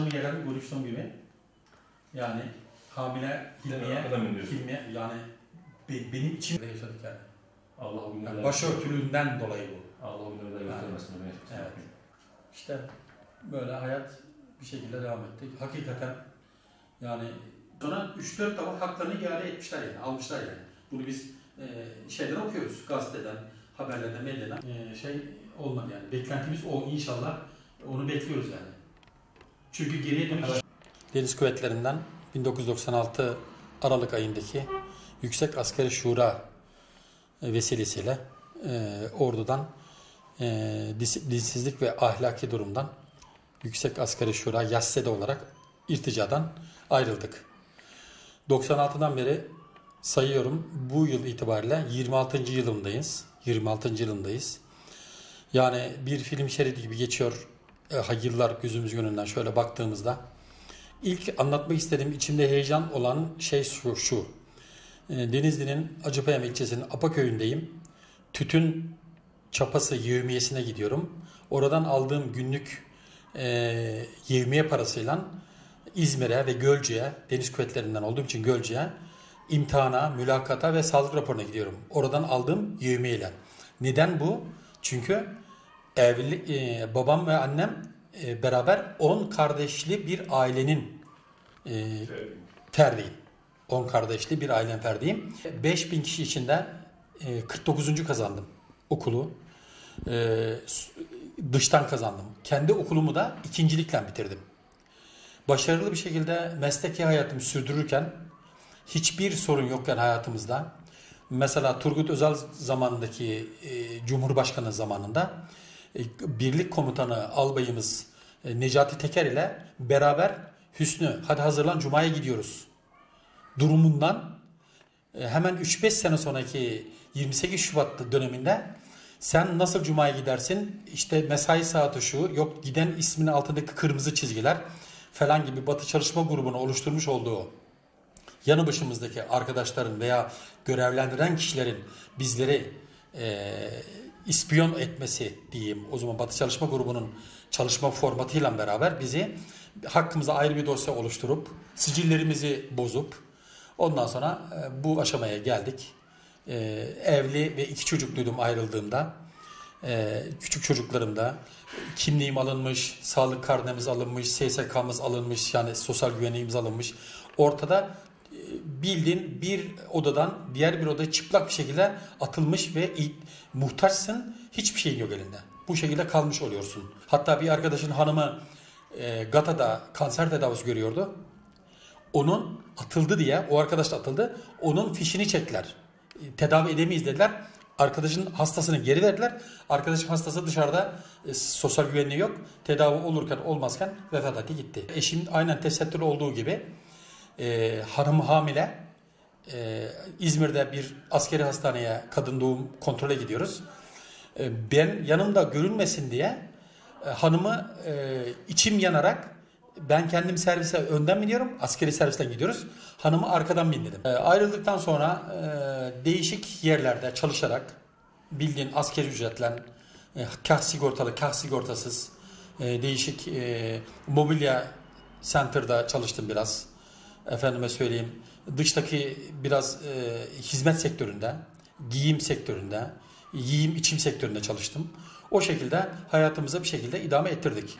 Yerel görüştüğüm gibi yani hamile kimliğe yani benim içimde yaşadık yani. Allah'ım yani başörtülüğünden dolayı bu. Allah'ım nerede göstermesin. Evet. İşte böyle hayat bir şekilde devam ettik. Hakikaten yani sonra 3-4 defa haklarını iade etmişler yani, almışlar yani. Bunu biz şeyden okuyoruz, gazeteden, haberlerden, medyadan. Şey olmadı yani, beklentimiz o, inşallah onu bekliyoruz yani. Çünkü geriye dönüş... Deniz Kuvvetleri'nden 1996 Aralık ayındaki Yüksek Askeri Şura vesilesiyle ordudan dinsizlik ve ahlaki durumdan Yüksek Askeri Şura Yassede olarak irticadan ayrıldık. 96'dan beri sayıyorum, bu yıl itibariyle 26. yılındayız. 26. yılındayız. Yani bir film şeridi gibi geçiyor yıllar gözümüz önünden şöyle baktığımızda. İlk anlatmak istediğim, içimde heyecan olan şey şu. Denizli'nin Acıpayam ilçesinin Apa köyündeyim. Tütün çapası yevmiyesine gidiyorum. Oradan aldığım günlük yevmiye parasıyla İzmir'e ve Gölce'ye, Deniz Kuvvetleri'nden olduğum için Gölce'ye, imtihana, mülakata ve sağlık raporuna gidiyorum. Oradan aldığım yevmiyeyle. Neden bu? Çünkü babam ve annem beraber 10 kardeşli bir ailenin ferdiyim. 10 kardeşli bir ailen ferdiyim. 5000 kişi içinde 49. kazandım okulu. Dıştan kazandım. Kendi okulumu da ikincilikle bitirdim. Başarılı bir şekilde mesleki hayatımı sürdürürken hiçbir sorun yokken hayatımızda, mesela Turgut Özal zamanındaki Cumhurbaşkanı zamanında birlik komutanı albayımız Necati Teker ile beraber Hüsnü, hadi hazırlan Cuma'ya gidiyoruz durumundan hemen 3-5 sene sonraki 28 Şubat döneminde sen nasıl Cuma'ya gidersin, işte mesai saati şu, yok giden ismin altındaki kırmızı çizgiler falan gibi Batı Çalışma Grubu'nun oluşturmuş olduğu yanı başımızdaki arkadaşların veya görevlendiren kişilerin bizleri ispiyon etmesi diyeyim. O zaman Batı Çalışma Grubu'nun çalışma formatıyla beraber bizi hakkımıza ayrı bir dosya oluşturup sicillerimizi bozup ondan sonra bu aşamaya geldik. Evli ve 2 çocukluydum ayrıldığımda. Küçük çocuklarımda kimliğim alınmış, sağlık karnemiz alınmış, SSK'mız alınmış, yani sosyal güvenliğimiz alınmış. Ortada bildiğin bir odadan diğer bir odaya çıplak bir şekilde atılmış ve muhtaçsın, hiçbir şeyin yok elinde. Bu şekilde kalmış oluyorsun. Hatta bir arkadaşın hanımı GATA'da kanser tedavisi görüyordu. Onun atıldı diye, o arkadaş da atıldı, onun fişini çektiler. Tedavi edemeyiz dediler. Arkadaşın hastasını geri verdiler. Arkadaşın hastası dışarıda, sosyal güvenliği yok. Tedavi olurken olmazken vefat etti, gitti. Eşim aynen tesettürlü olduğu gibi hanım hamile, İzmir'de bir askeri hastaneye kadın doğum kontrole gidiyoruz. Ben yanımda görünmesin diye hanımı içim yanarak ben kendim servise önden biniyorum, askeri servisten gidiyoruz, hanımı arkadan bindirdim. Ayrıldıktan sonra değişik yerlerde çalışarak bildiğin askeri ücretlen, kah sigortalı kah sigortasız değişik mobilya center'da çalıştım biraz. Efendime söyleyeyim, dıştaki biraz hizmet sektöründe, giyim sektöründe, yiyim içim sektöründe çalıştım. O şekilde hayatımıza bir şekilde idame ettirdik.